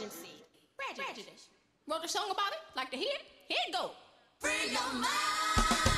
urgency. Prejudice. Wrote a song about it, like to hear it? Here it go. Free your mind.